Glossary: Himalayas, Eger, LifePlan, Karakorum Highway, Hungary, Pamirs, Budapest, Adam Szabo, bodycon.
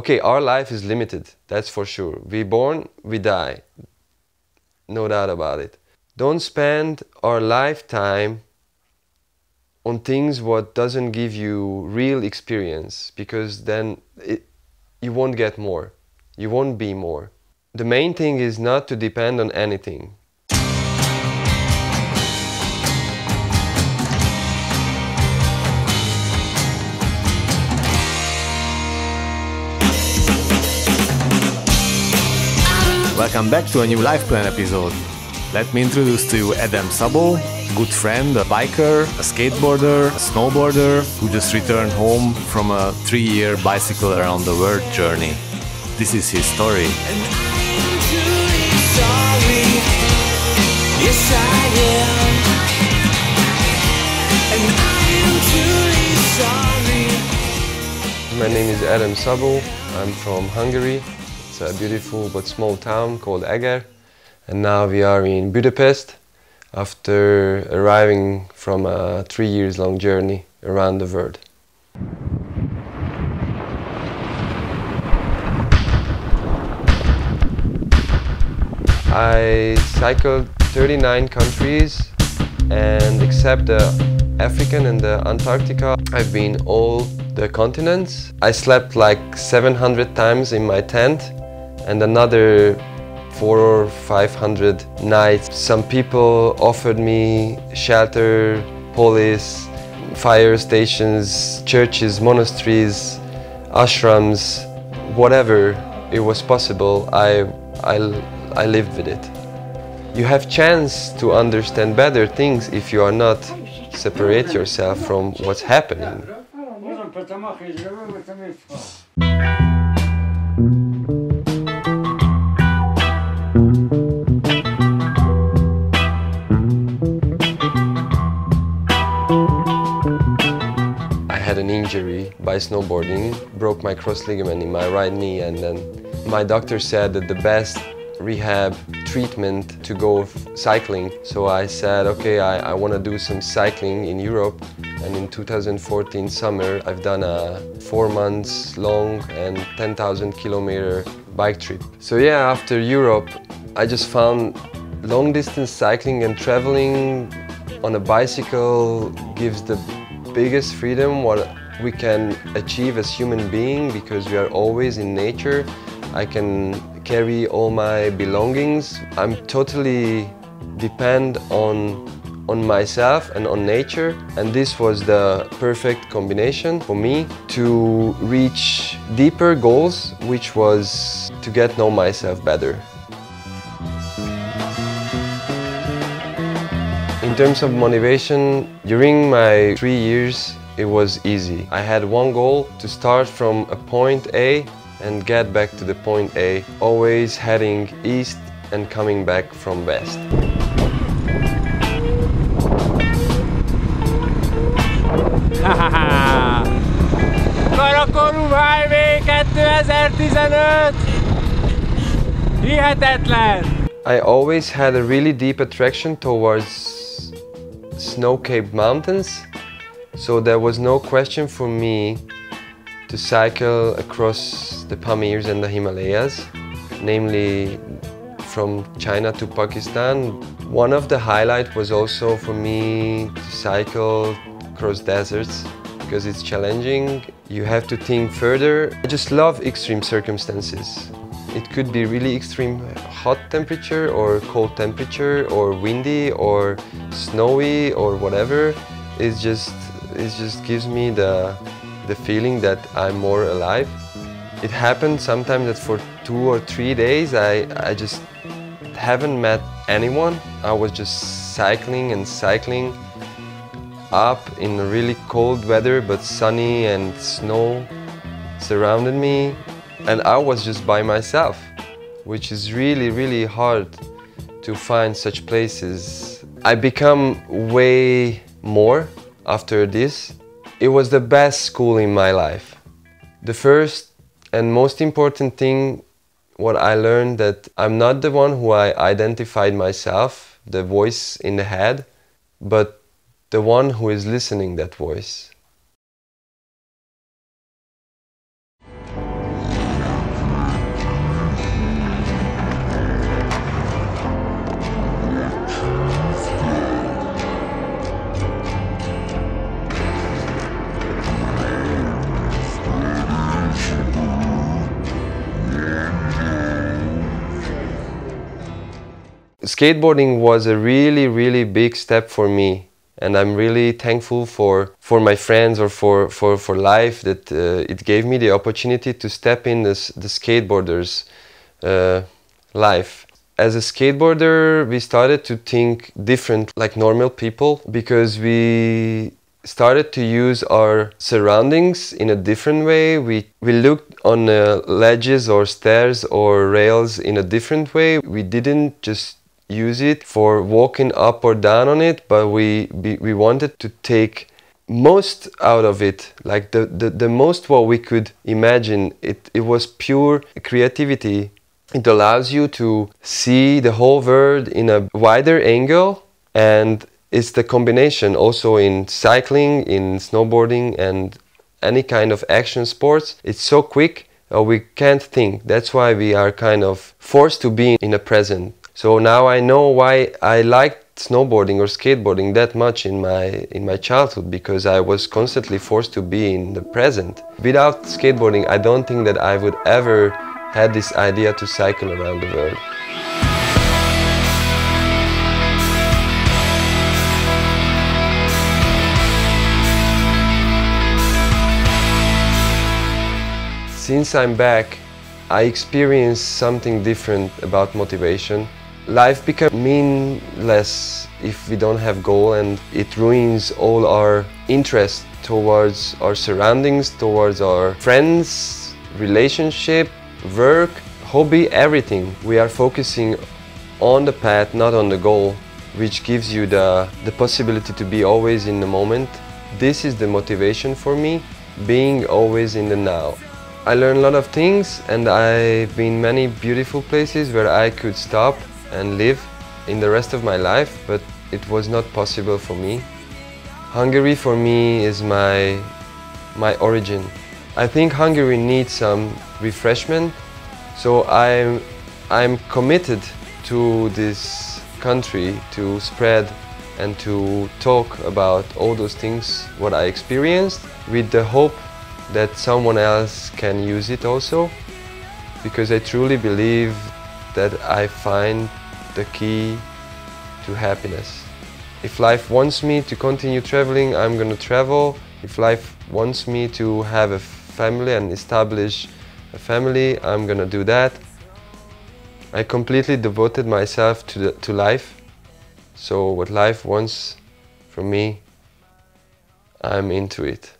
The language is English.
Okay, our life is limited, that's for sure. We born, we die. No doubt about it. Don't spend our lifetime on things what doesn't give you real experience, because then you won't get more. You won't be more. The main thing is not to depend on anything. Welcome back to a new Life Plan episode. Let me introduce to you Adam Szabo, good friend, a biker, a skateboarder, a snowboarder, who just returned home from a 3-year bicycle around the world journey. This is his story. And I'm truly sorry. Yes, I am. And I'm truly sorry. My name is Adam Szabo. I'm from Hungary. It's a beautiful but small town called Eger. And now we are in Budapest after arriving from a 3 years long journey around the world. I cycled 39 countries, and except the African and the Antarctica, I've been all the continents. I slept like 700 times in my tent and another 400 or 500 nights. Some people offered me shelter, police, fire stations, churches, monasteries, ashrams, whatever it was possible, I lived with it. You have chance to understand better things if you are not separate yourself from what's happening. I had an injury by snowboarding, broke my cross ligament in my right knee, and then my doctor said that the best rehab treatment to go cycling. So I said, okay, I want to do some cycling in Europe. And in 2014 summer, I've done a 4 months long and 10,000 kilometer bike trip. So yeah, after Europe, I just found long distance cycling and traveling on a bicycle gives the biggest freedom what we can achieve as human beings, because we are always in nature. I can carry all my belongings. I'm totally depend on myself and on nature, and this was the perfect combination for me to reach deeper goals, which was to get to know myself better. In terms of motivation, during my 3 years, it was easy. I had one goal, to start from a point A and get back to the point A, always heading east and coming back from west. Karakorum Highway 2015! Hihetetlen! I always had a really deep attraction towards snow-capped mountains, so there was no question for me to cycle across the Pamirs and the Himalayas, namely from China to Pakistan. One of the highlights was also for me to cycle across deserts, because it's challenging. You have to think further. I just love extreme circumstances. It could be really extreme hot temperature or cold temperature or windy or snowy or whatever. It just gives me the feeling that I'm more alive. It happened sometimes that for 2 or 3 days I just haven't met anyone. I was just cycling and cycling up in really cold weather, but sunny and snow surrounded me. And I was just by myself, which is really, really hard to find such places. I become way more after this. It was the best school in my life. The first and most important thing what I learned, that I'm not the one who I identified myself, the voice in the head, but the one who is listening that voice. skateboarding was a really big step for me, and I'm really thankful for my friends or for life that it gave me the opportunity to step in the skateboarders' life. As a skateboarder, we started to think different like normal people, because we started to use our surroundings in a different way. We looked on ledges or stairs or rails in a different way. We didn't just use it for walking up or down on it, but we wanted to take most out of it, like the most what we could imagine. It was pure creativity. It allows you to see the whole world in a wider angle, and it's the combination also in cycling, in snowboarding, and any kind of action sports. It's so quick, we can't think. That's why we are kind of forced to be in the present. So now I know why I liked snowboarding or skateboarding that much in my childhood, because I was constantly forced to be in the present. Without skateboarding, I don't think that I would ever had this idea to cycle around the world. Since I'm back, I experienced something different about motivation. Life becomes meaningless if we don't have goal, and it ruins all our interest towards our surroundings, towards our friends, relationship, work, hobby, everything. We are focusing on the path, not on the goal, which gives you the possibility to be always in the moment. This is the motivation for me, being always in the now. I learned a lot of things, and I've been many beautiful places where I could stop and live in the rest of my life, but it was not possible for me. Hungary for me is my origin. I think Hungary needs some refreshment, so I'm committed to this country, to spread and to talk about all those things what I experienced, with the hope that someone else can use it also, because I truly believe that I find the key to happiness. If life wants me to continue traveling, I'm gonna travel. If life wants me to have a family and establish a family, I'm gonna do that. I completely devoted myself to life, so what life wants from me, I'm into it.